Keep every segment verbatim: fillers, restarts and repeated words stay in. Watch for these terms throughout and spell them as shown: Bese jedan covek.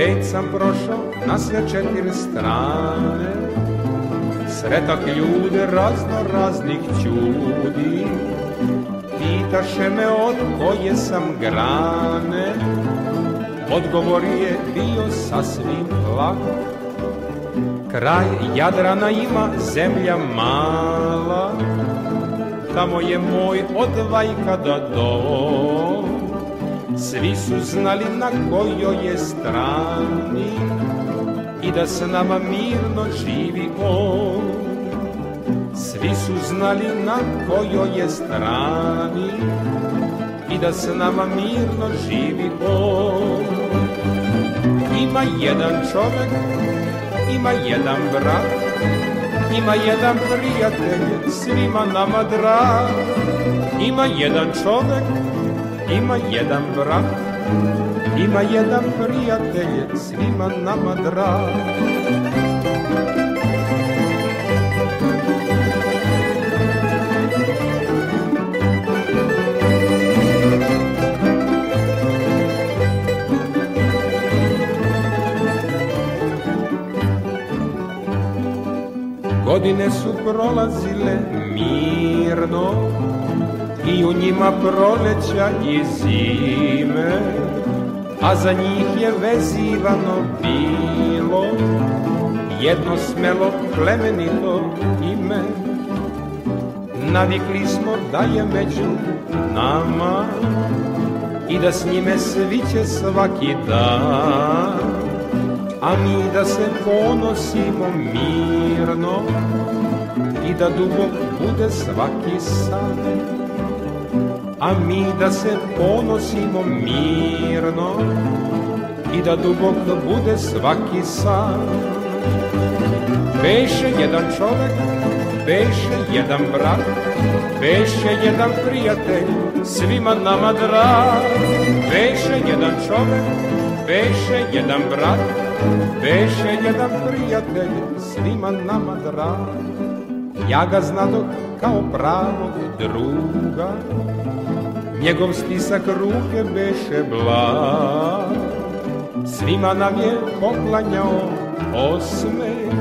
Već sam prošao na sve četiri strane, sretak ljude razno raznih čudi. Pitaše me od koje sam grane, odgovor je bio sasvim lak. Kraj Jadrana ima zemlja mala, tamo je moj odvajka da dom. Svi su znali na kojoj je strani i da s nama mirno živi on. Svi su znali na kojoj je strani i da s nama mirno živi on. Ima jedan čovek, ima jedan brat, ima jedan prijatelj, svima nama drag. Ima jedan čovek, ima jedan brat, ima jedan prijatelj, svima nama drag. Godine su prolazile mirno i u njima proleća i zime, a za njih je vezivano bilo jedno smelo plemenito ime. Navikli smo da je među nama i da s njime sviće svaki dan, a mi da se ponosimo mirno i da dubok bude svaki san. A mi da se ponosimo mirno i da dubok bude svaki san. Beše jedan čovek, beše jedan brat, beše jedan prijatelj, svima nama drag. Beše jedan čovek, beše jedan brat, beše jedan prijatelj, svima nama drag. Ja ga znadoh kao pravog druga, njegov stisak ruke beše blag. Svima nam je poklanjao osmeh,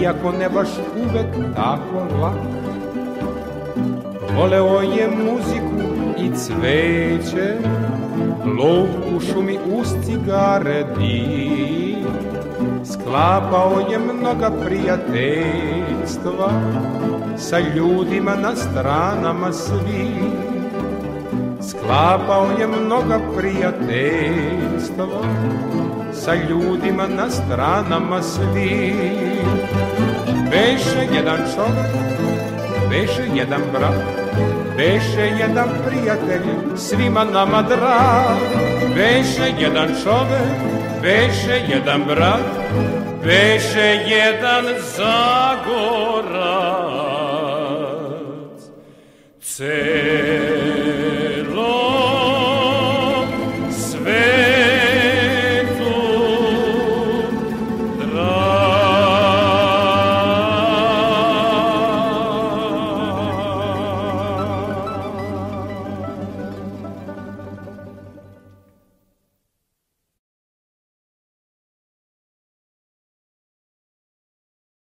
iako ne baš uvek tako lak. Voleo je muziku i cveće, lov u šumi uz cigare di. Sklapao je mnoga prijateljstva sa ljudima na stranama svih. Sklapao je mnoga prijateljstva sa ljudima na stranama svih. Beše jedan čovek, beše jedan brat, beše jedan prijatelj, svima nama drag. Beše jedan čovek, beše jedan brat, beše jedan Zagorac.